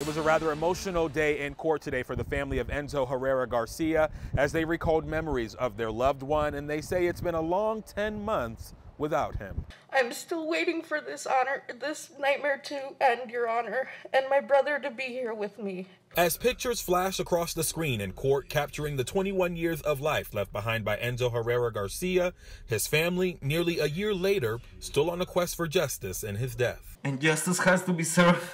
It was a rather emotional day in court today for the family of Enzo Herrera Garcia as they recalled memories of their loved one, and they say it's been a long 10 months without him. I'm still waiting for this nightmare to end, Your Honor, and my brother to be here with me. As pictures flash across the screen in court capturing the 21 years of life left behind by Enzo Herrera Garcia, his family, nearly a year later, still on a quest for justice in his death. And justice has to be served.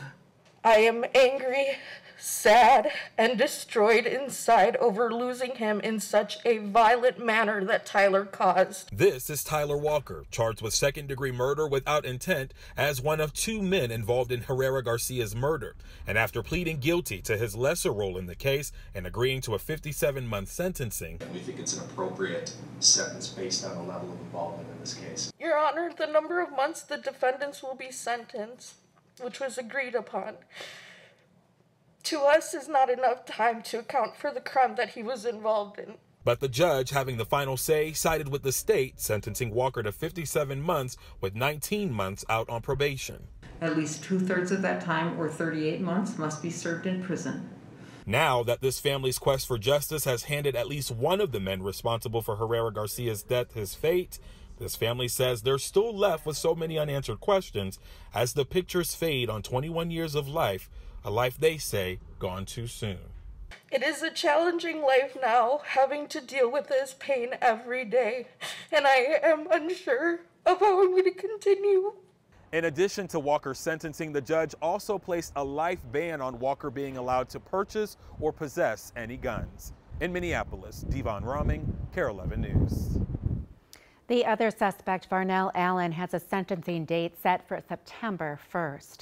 I am angry, sad, and destroyed inside over losing him in such a violent manner that Tyler caused. This is Tyler Walker, charged with second-degree murder without intent as one of two men involved in Herrera Garcia's murder. And after pleading guilty to his lesser role in the case and agreeing to a 57-month sentencing, we think it's an appropriate sentence based on the level of involvement in this case. Your Honor, the number of months the defendants will be sentenced, which was agreed upon, to us is not enough time to account for the crime that he was involved in. But the judge, having the final say, sided with the state, sentencing Walker to 57 months with 19 months out on probation. At least two-thirds of that time, or 38 months, must be served in prison. Now that this family's quest for justice has handed at least one of the men responsible for Herrera Garcia's death his fate, this family says they're still left with so many unanswered questions as the pictures fade on 21 years of life, a life they say gone too soon. It is a challenging life now, having to deal with this pain every day, and I am unsure of how I'm going to continue. In addition to Walker's sentencing, the judge also placed a life ban on Walker being allowed to purchase or possess any guns. In Minneapolis, Devon Rahming, KARE 11 News. The other suspect, Varnell Allen, has a sentencing date set for September 1st.